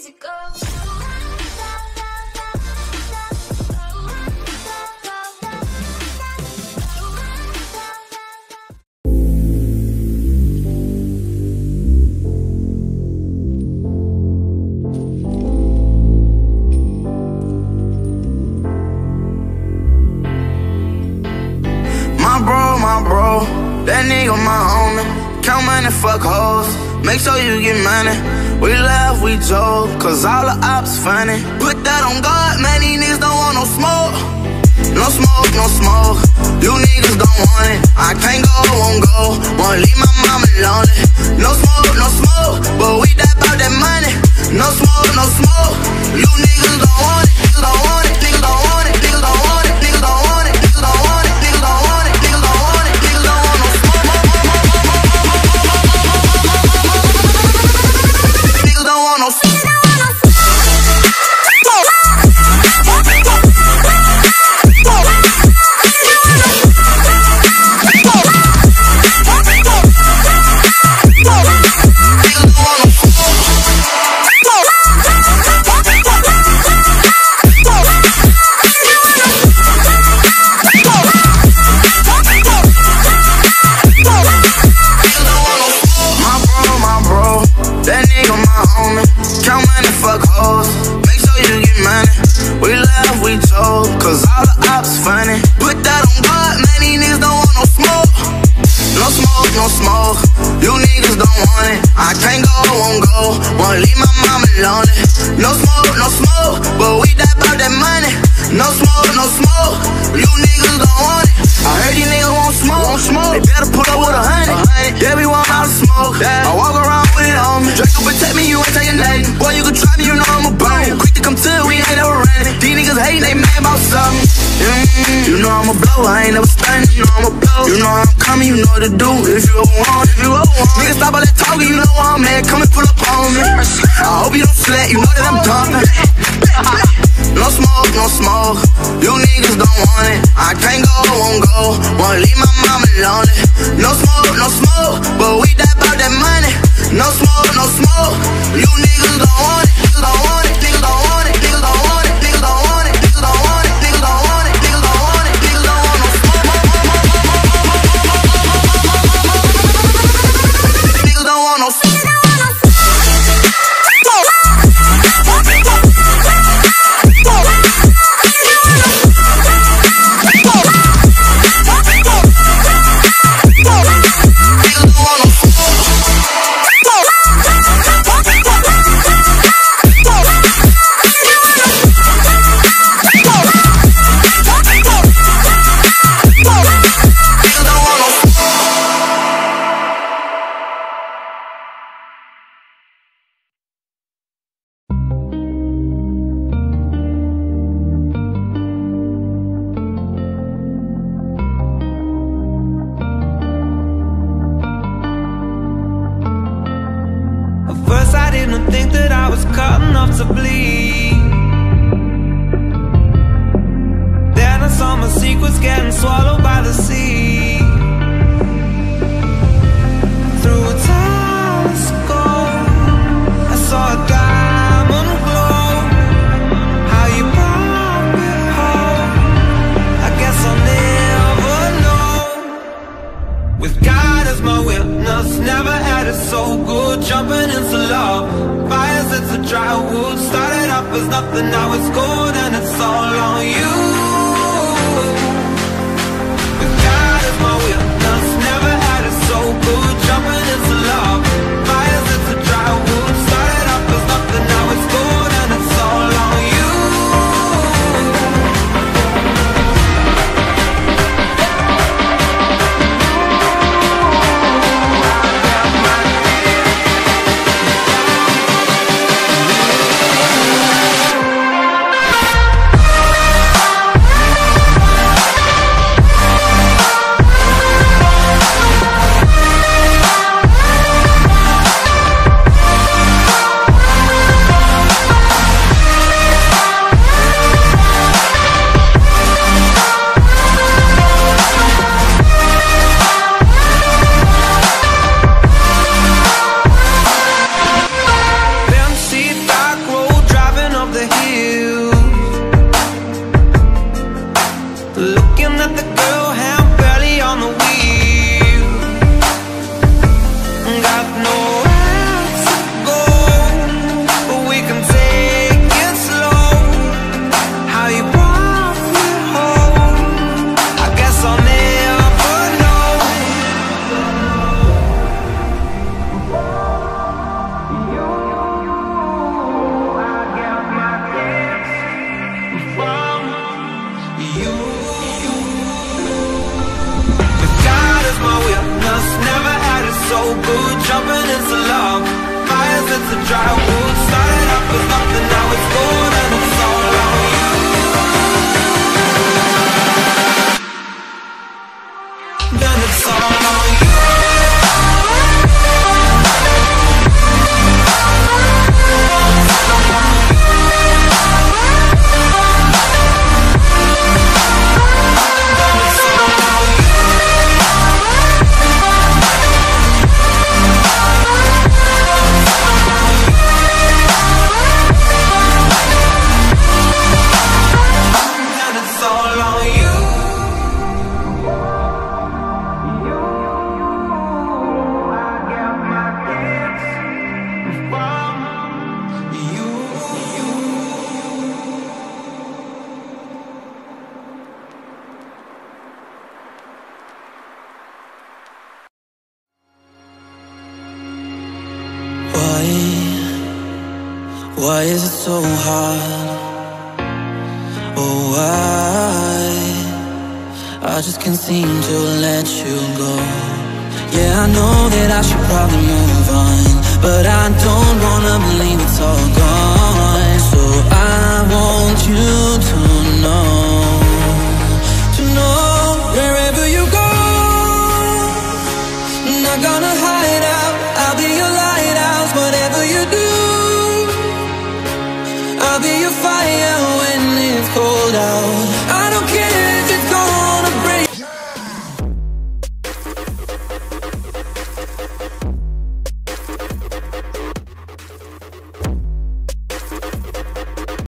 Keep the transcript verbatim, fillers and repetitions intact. physical. Bro, that nigga my homie. Count money, fuck hoes. Make sure you get money. We laugh, we joke, cause all the ops funny. Put that on God, man, these niggas don't want no smoke. No smoke, no smoke. You niggas don't want it. I can't go, won't go. Won't leave my mama lonely. No smoke, no smoke. But we die about that money. No smoke, no smoke. You niggas don't want it. Niggas don't want it. Niggas don't want it. Niggas don't want it. Niggas don't want it. Niggas don't want it. Niggas don't want it. I ain't never stunning, you know I'm a blow. You know I'm coming, you know what to do. If you ever want, if you ever want. Nigga, stop all that talking, you know I'm mad. Come and pull up on me. I hope you don't slack, you know that I'm talking. No smoke, no smoke. You niggas don't want it. I can't go, won't go. Won't leave my mama lonely. No smoke, no smoke. But we die about that money. No smoke, no smoke. You niggas don't want it. Niggas don't want it. Niggas don't want it. Niggas don't want it. Niggas don't want it. Niggas don't want it. Niggas don't want it. Niggas don't want it. Why is it so hard? Oh, why? I just can't seem to let you go. Yeah, I know that I should probably move on, but I don't wanna believe it's all gone. So I want you to know, to know wherever you go, I'm not gonna hide out. I'll be your lighthouse, whatever you do. I'll be your fire.